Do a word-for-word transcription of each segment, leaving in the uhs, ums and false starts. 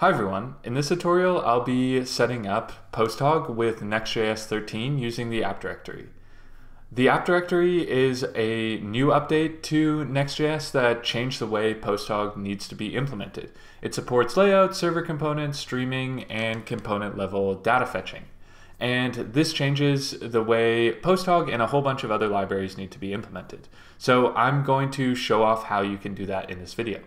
Hi everyone, in this tutorial I'll be setting up PostHog with Next.js thirteen using the app directory. The app directory is a new update to Next.js that changed the way PostHog needs to be implemented. It supports layout, server components, streaming, and component level data fetching. And this changes the way PostHog and a whole bunch of other libraries need to be implemented. So I'm going to show off how you can do that in this video.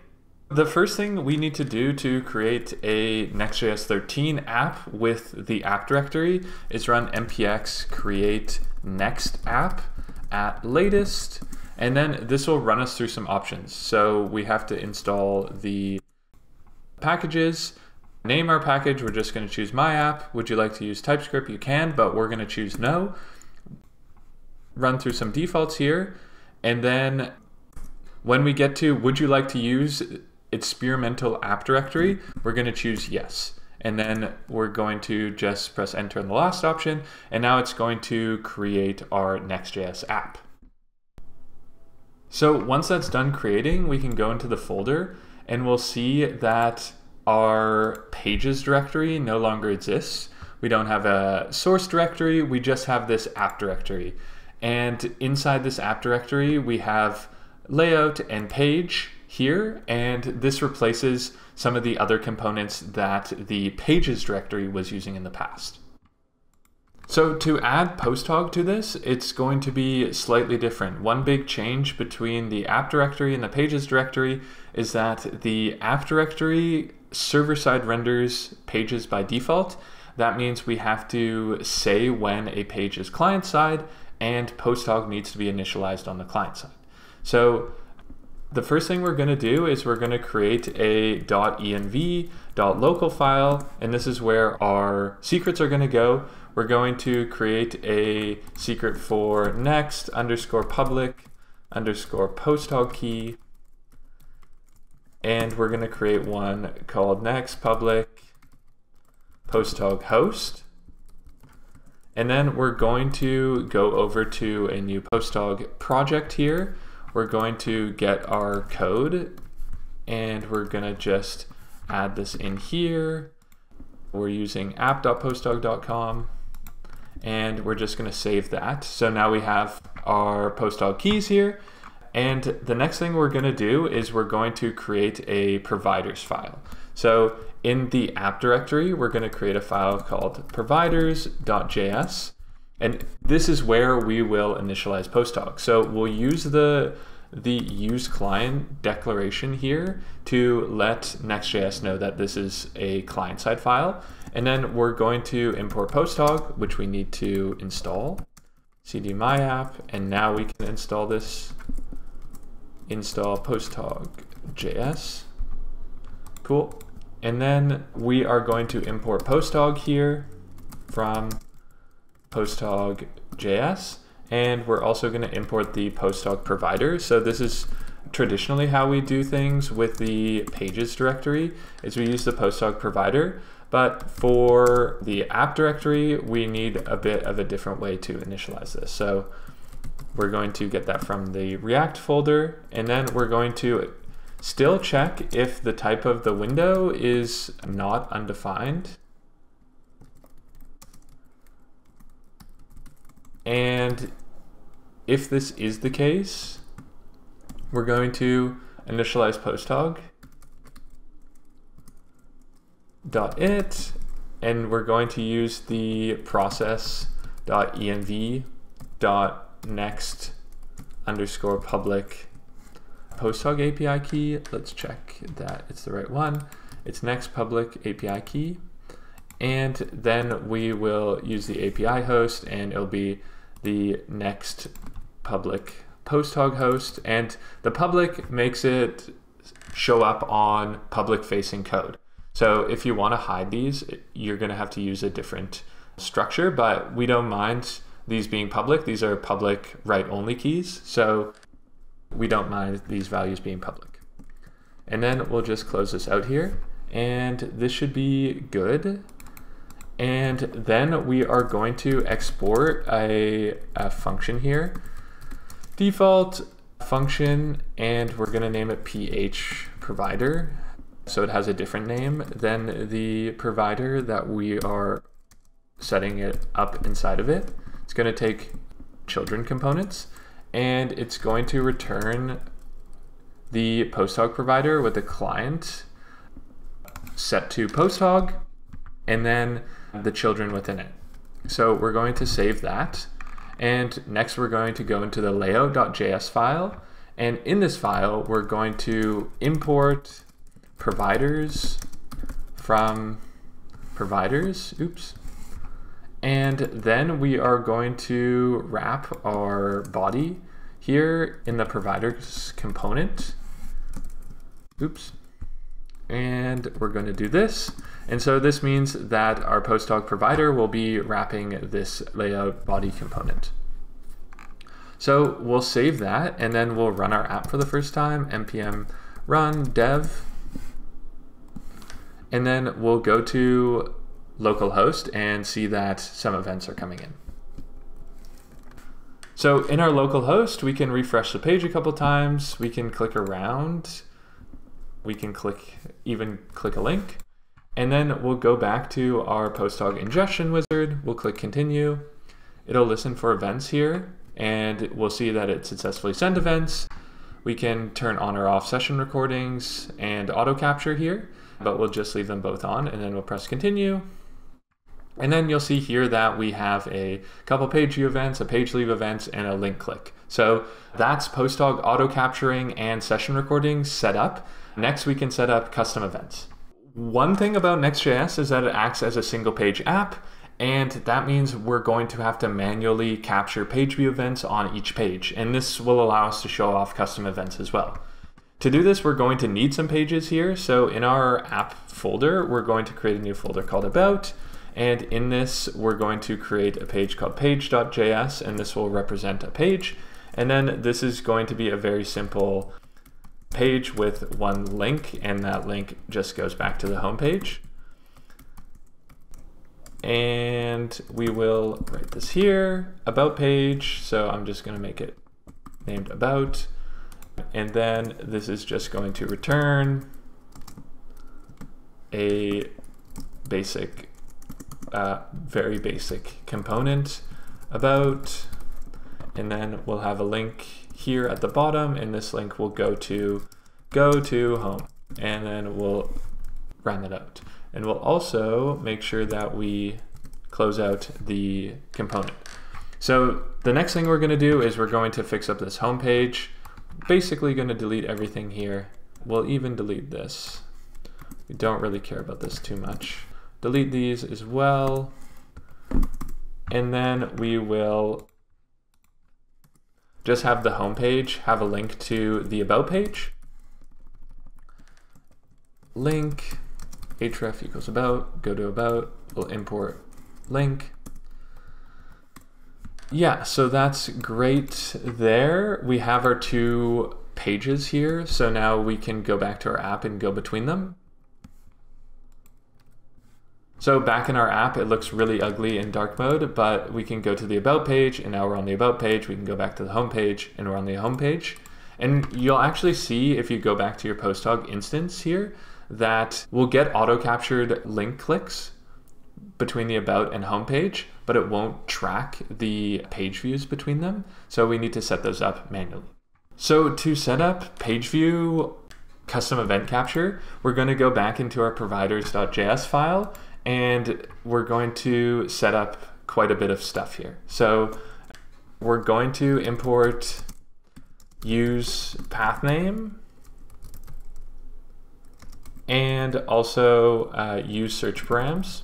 The first thing we need to do to create a Next.js thirteen app with the app directory is run npx create next app at latest, and then this will run us through some options. So we have to install the packages, name our package, we're just going to choose my app. Would you like to use TypeScript? You can, but we're going to choose no. Run through some defaults here, and then when we get to would you like to use experimental app directory, we're going to choose yes, and then we're going to just press enter in the last option, and now it's going to create our Next.js app. So once that's done creating, we can go into the folder and we'll see that our pages directory no longer exists. We don't have a source directory, we just have this app directory, and inside this app directory we have layout and page here, and this replaces some of the other components that the pages directory was using in the past. So to add PostHog to this, it's going to be slightly different. One big change between the app directory and the pages directory is that the app directory server-side renders pages by default. That means we have to say when a page is client-side, and PostHog needs to be initialized on the client side. So the first thing we're going to do is we're going to create a .env.local file, and this is where our secrets are going to go. We're going to create a secret for next underscore public underscore posthog key, and we're going to create one called next public posthog host, and then we're going to go over to a new posthog project here. We're going to get our code and we're going to just add this in here. We're using app dot posthog dot com, and we're just going to save that. So now we have our posthog keys here, and the next thing we're going to do is we're going to create a providers file. So in the app directory, we're going to create a file called providers dot J S. And this is where we will initialize PostHog. So we'll use the, the useClient declaration here to let Next.js know that this is a client-side file. And then we're going to import PostHog, which we need to install, cd myapp, and now we can install this, install posthog.js. Cool. And then we are going to import PostHog here from posthog.js, and we're also going to import the posthog provider. So this is traditionally how we do things with the pages directory, is we use the posthog provider, but for the app directory we need a bit of a different way to initialize this. So we're going to get that from the React folder, and then we're going to still check if the type of the window is not undefined. And if this is the case, we're going to initialize posthog.it, and we're going to use the process.env.next underscore public posthog A P I key. Let's check that it's the right one. It's next public A P I key. And then we will use the A P I host, and it'll be the next public posthog host, and the public makes it show up on public facing code. So if you want to hide these, you're going to have to use a different structure, but we don't mind these being public. These are public write only keys, so we don't mind these values being public. And then we'll just close this out here, and this should be good. And then we are going to export a, a function here, default function, and we're going to name it ph provider. so it has a different name than the provider that we are setting it up inside of it. It's going to take children components, and it's going to return the posthog provider with a client set to posthog, and then the children within it. So we're going to save that. And next we're going to go into the layout.js file. And in this file, we're going to import providers from providers, oops. And then we are going to wrap our body here in the providers component, oops. And we're going to do this. And so this means that our posthog provider will be wrapping this layout body component. So we'll save that, and then we'll run our app for the first time, npm run dev, and then we'll go to localhost and see that some events are coming in. So in our localhost, we can refresh the page a couple times, we can click around, we can click, even click a link, and then we'll go back to our posthog ingestion wizard, we'll click continue, it'll listen for events here, and we'll see that it successfully sent events. We can turn on or off session recordings and auto capture here, but we'll just leave them both on, and then we'll press continue. And then you'll see here that we have a couple page view events, a page leave events, and a link click. So that's posthog auto capturing and session recording set up. Next, we can set up custom events. One thing about Next.js is that it acts as a single page app, and that means we're going to have to manually capture page view events on each page. And this will allow us to show off custom events as well. To do this, we're going to need some pages here. So in our app folder, we're going to create a new folder called About. And in this, we're going to create a page called page.js, and this will represent a page. And then this is going to be a very simple page with one link, and that link just goes back to the home page. And we will write this here, about page. So I'm just going to make it named about. And then this is just going to return a basic, uh, very basic component about. And then we'll have a link here at the bottom, and this link will go to go to home, and then we'll round it out. And we'll also make sure that we close out the component. So the next thing we're going to do is we're going to fix up this home page. Basically going to delete everything here. We'll even delete this. We don't really care about this too much. Delete these as well. And then we will just have the home page have a link to the about page. Link href equals about, go to about, we'll import link. Yeah, so that's great there. We have our two pages here, so now we can go back to our app and go between them. So back in our app, it looks really ugly in dark mode, but we can go to the about page, and now we're on the about page. We can go back to the home page, and we're on the home page. And you'll actually see, if you go back to your posthog instance here, that will get auto-captured link clicks between the about and home page, but it won't track the page views between them. So we need to set those up manually. So to set up page view custom event capture, we're going to go back into our providers.js file, and we're going to set up quite a bit of stuff here. So we're going to import usePathname, and also uh, use search params.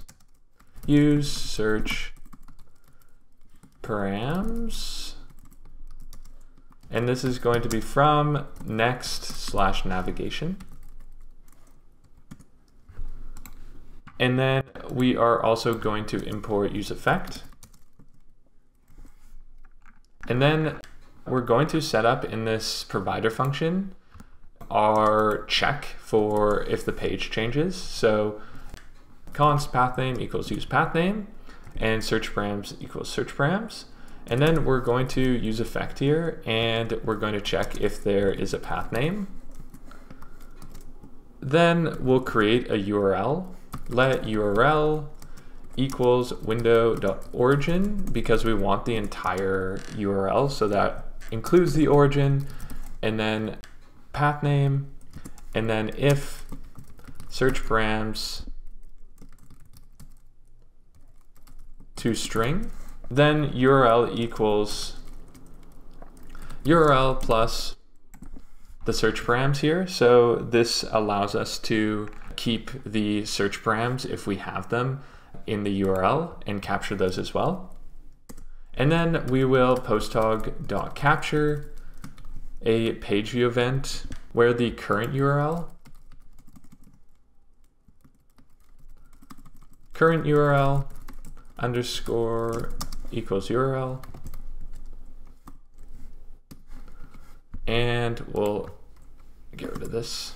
Use search params. And this is going to be from next slash navigation. And then we are also going to import useEffect. And then we're going to set up in this provider function our check for if the page changes. So const pathname equals usePathname, and search params equals search params. And then we're going to use effect here, and we're going to check if there is a path name. Then we'll create a U R L, let U R L equals window.origin, because we want the entire U R L, so that includes the origin, and then path name, and then if search params to string, then U R L equals U R L plus the search params here. So this allows us to keep the search params if we have them in the U R L and capture those as well. And then we will posthog.capture a page view event where the current U R L, current U R L underscore equals U R L, and we'll get rid of this,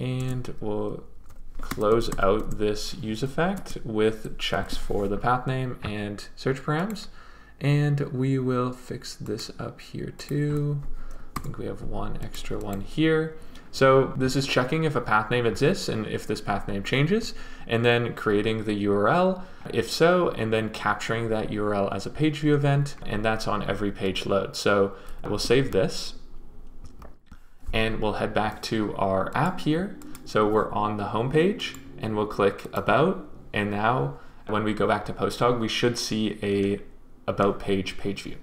and we'll close out this useEffect with checks for the path name and search params. And we will fix this up here too. I think we have one extra one here. So this is checking if a path name exists and if this path name changes, and then creating the U R L, if so, and then capturing that U R L as a page view event, and that's on every page load. So we'll save this and we'll head back to our app here. So we're on the home page and we'll click about, and now when we go back to PostHog, we should see a about page page view.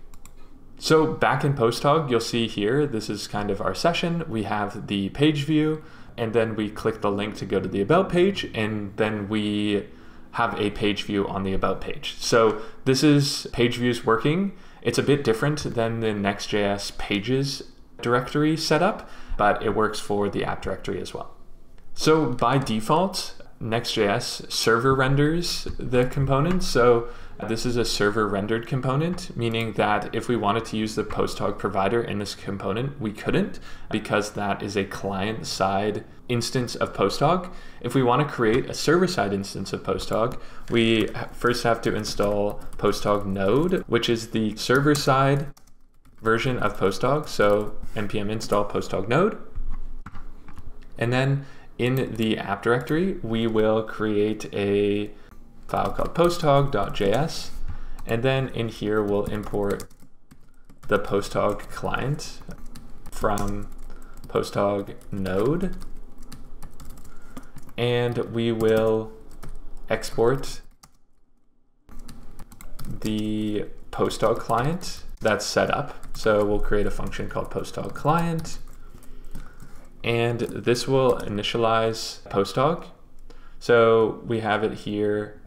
So back in PostHog, you'll see here, this is kind of our session. We have the page view, and then we click the link to go to the about page, and then we have a page view on the about page. So this is page views working. It's a bit different than the Next.js pages directory setup, but it works for the app directory as well. So by default, Next.js server renders the components. So this is a server rendered component, meaning that if we wanted to use the PostHog provider in this component, we couldn't, because that is a client side instance of PostHog. If we want to create a server side instance of PostHog, we first have to install posthog-node, which is the server side version of PostHog. So npm install posthog-node. And then in the app directory, we will create a file called posthog.js, and then in here we'll import the posthog client from posthog node, and we will export the posthog client that's set up. So we'll create a function called posthog client, and this will initialize posthog. So we have it here,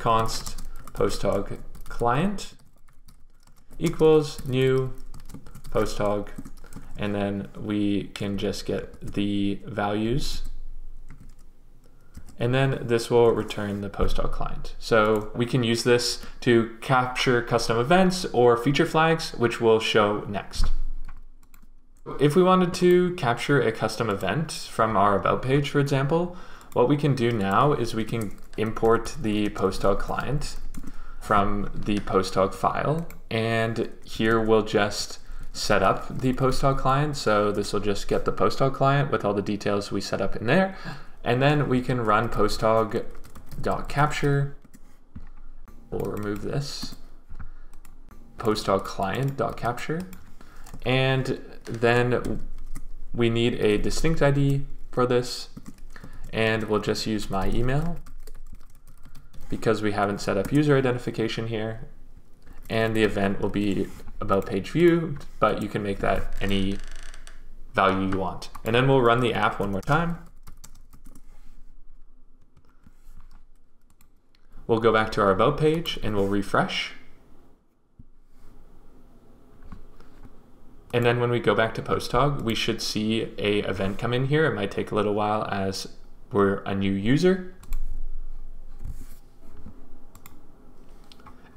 const posthog client equals new posthog, and then we can just get the values, and then this will return the posthog client. So we can use this to capture custom events or feature flags, which we'll show next. If we wanted to capture a custom event from our about page, for example, what we can do now is we can import the posthog client from the posthog file. And here we'll just set up the posthog client. So this will just get the posthog client with all the details we set up in there. And then we can run posthog.capture. We'll remove this. Posthog client.capture. And then we need a distinct I D for this, and we'll just use my email because we haven't set up user identification here, and the event will be about page view, but you can make that any value you want. And then we'll run the app one more time. We'll go back to our about page and we'll refresh. And then when we go back to PostHog, we should see a event come in here. It might take a little while as we're a new user.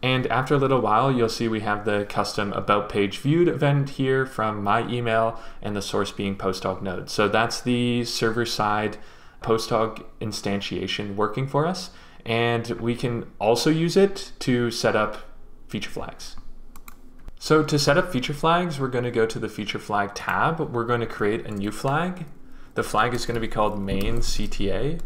And after a little while, you'll see we have the custom about page viewed event here from my email, and the source being posthog node. So that's the server side posthog instantiation working for us. And we can also use it to set up feature flags. So to set up feature flags, we're going to go to the feature flag tab. We're going to create a new flag. The flag is going to be called main C T A,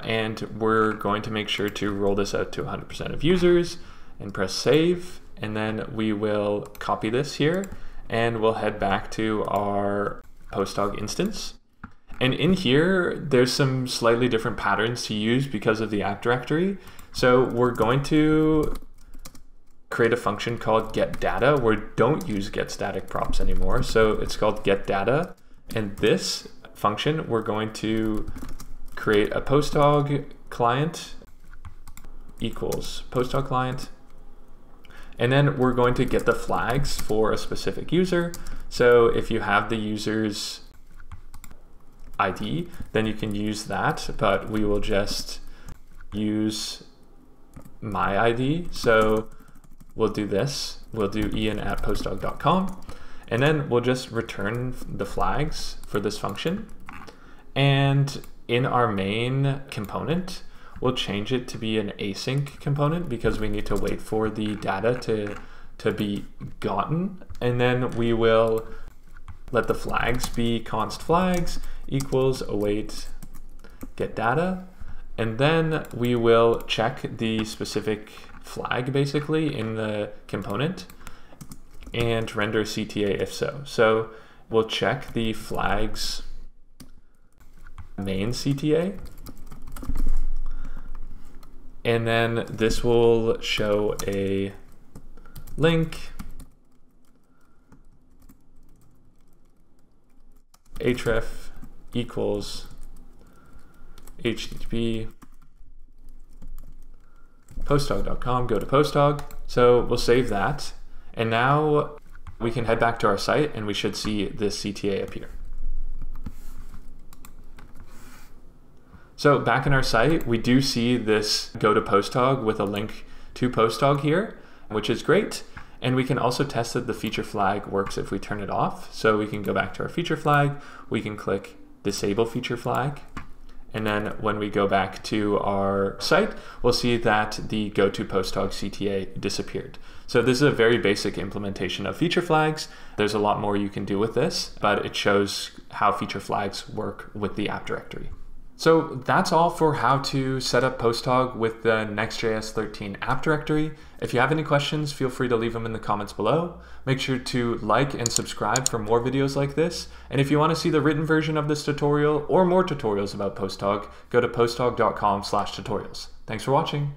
and we're going to make sure to roll this out to one hundred percent of users and press save. And then we will copy this here and we'll head back to our PostHog instance. And in here, there's some slightly different patterns to use because of the app directory. So we're going to create a function called getData. We don't use getStaticProps anymore. So it's called getData. And this function, we're going to create a PostHog client equals PostHog client. And then we're going to get the flags for a specific user. So if you have the user's I D, then you can use that, but we will just use my I D. So we'll do this. We'll do Ian at posthog dot com, and then we'll just return the flags for this function. And in our main component, we'll change it to be an async component because we need to wait for the data to, to be gotten. And then we will let the flags be const flags equals await get data. And then we will check the specific flag basically in the component and render C T A if so. So we'll check the flags main C T A, and then this will show a link href equals http posthog dot com, go to posthog. So we'll save that, and now we can head back to our site and we should see this C T A appear. So back in our site, we do see this go to PostHog with a link to PostHog here, which is great. And we can also test that the feature flag works if we turn it off. So we can go back to our feature flag, we can click disable feature flag. And then when we go back to our site, we'll see that the go to PostHog C T A disappeared. So this is a very basic implementation of feature flags. There's a lot more you can do with this, but it shows how feature flags work with the app directory. So that's all for how to set up PostHog with the Next.js thirteen app directory. If you have any questions, feel free to leave them in the comments below. Make sure to like and subscribe for more videos like this. And if you want to see the written version of this tutorial or more tutorials about PostHog, go to posthog dot com slash tutorials. Thanks for watching.